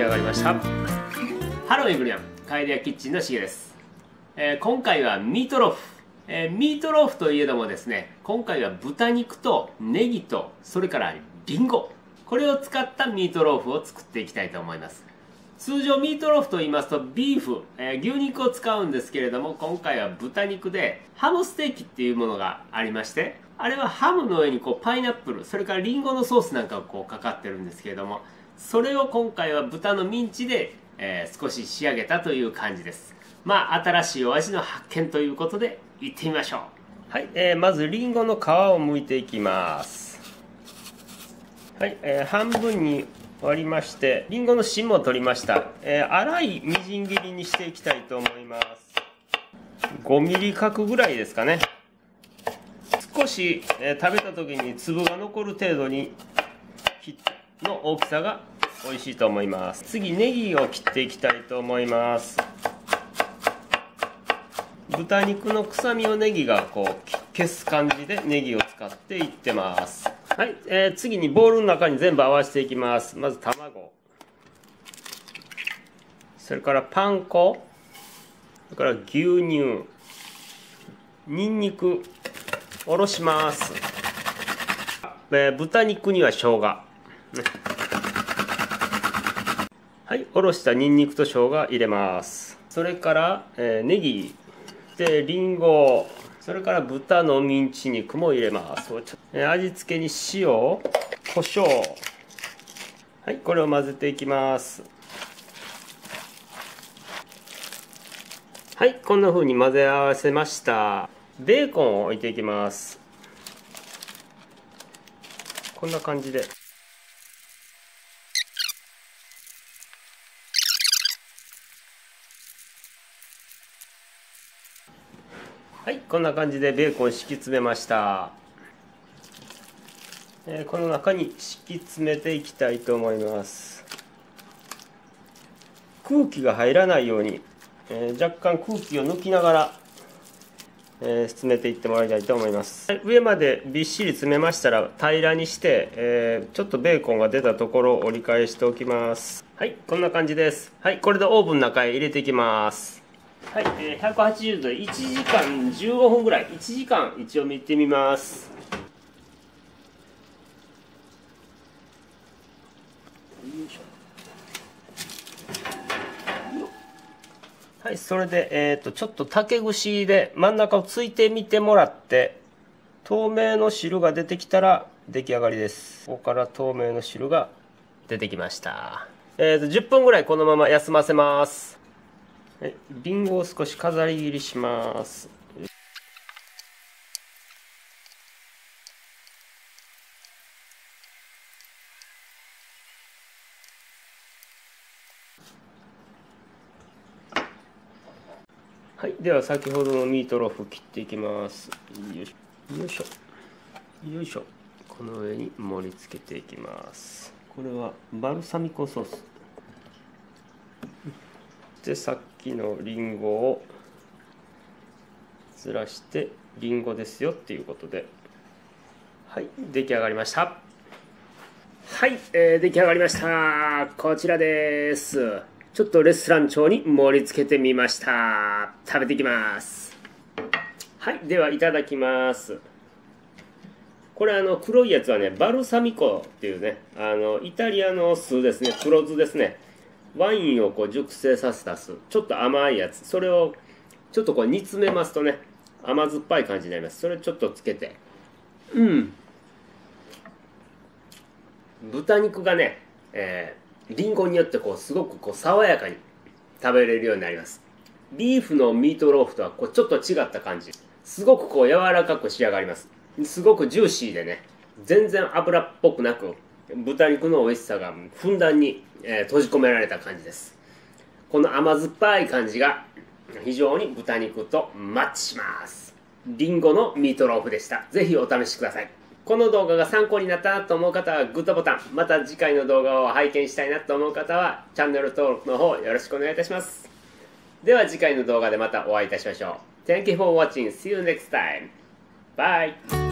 き上がりました。ハローエブリアン、カエデアキッチンのしげです。今回はミートローフ、といえどもですね、今回は豚肉とネギとそれからリンゴ、これを使ったミートローフを作っていきたいと思います。通常ミートローフと言いますとビーフ、牛肉を使うんですけれども、今回は豚肉でハムステーキっていうものがありまして、あれはハムの上にこうパイナップル、それからリンゴのソースなんかがこうかかってるんですけれども、それを今回は豚のミンチで、少し仕上げたという感じです。まあ新しいお味の発見ということでいってみましょう。はい、まずリンゴの皮を剥いていきます。はい、半分に割りまして、りんごの芯を取りました。粗いみじん切りにしていきたいと思います。5ミリ角ぐらいですかね。少し、食べた時に粒が残る程度に切ったの大きさが美味しいと思います。次ネギを切っていきたいと思います。豚肉の臭みをネギがこう消す感じでネギを使っていってます。はい、次にボウルの中に全部合わせていきます。まず卵、それからパン粉、それから牛乳、にんにくおろします。豚肉には生姜、はい、おろしたにんにくと生姜入れます。それから、ネギでりんご、それから豚のミンチ肉も入れます。味付けに塩、胡椒、はい、これを混ぜていきます。はい、こんな風に混ぜ合わせました。ベーコンを置いていきます。こんな感じで。はい、こんな感じでベーコン敷き詰めました。この中に敷き詰めていきたいと思います。空気が入らないように、若干空気を抜きながら、詰めていってもらいたいと思います。はい、上までびっしり詰めましたら平らにして、ちょっとベーコンが出たところを折り返しておきます。はい、こんな感じです。はい、これでオーブンの中へ入れていきます。はい、180度で1時間15分ぐらい、1時間一応見てみます。はい、それで、ちょっと竹串で真ん中をついてみてもらって、透明の汁が出てきたら出来上がりです。ここから透明の汁が出てきました。10分ぐらいこのまま休ませます。はい、リンゴを少し飾り切りします。はい、では先ほどのミートローフ切っていきます。よいしょよいしょよいしょ、この上に盛り付けていきます。これはバルサミコソースで、さっきのリンゴをずらしてリンゴですよっていうことで。はい、出来上がりました。はい、出来上がりました。こちらです。ちょっとレストラン調に盛り付けてみました。食べていきます。はい、ではいただきます。これ黒いやつはね、バルサミコっていうね、イタリアの酢ですね、黒酢ですね。ワインをこう熟成させた酢、ちょっと甘いやつ、それをちょっとこう煮詰めますとね、甘酸っぱい感じになります。それちょっとつけて、豚肉がね、りんごによってこうすごくこう爽やかに食べれるようになります。ビーフのミートローフとはこうちょっと違った感じ、すごくこう柔らかく仕上がります。すごくジューシーでね、全然油っぽくなく、豚肉の美味しさがふんだんに閉じ込められた感じです。この甘酸っぱい感じが非常に豚肉とマッチします。りんごのミートローフでした。ぜひお試しください。この動画が参考になったなと思う方はグッドボタン、また次回の動画を拝見したいなと思う方はチャンネル登録の方よろしくお願いいたします。では次回の動画でまたお会いいたしましょう。 Thank you for watching. See you next time. Bye.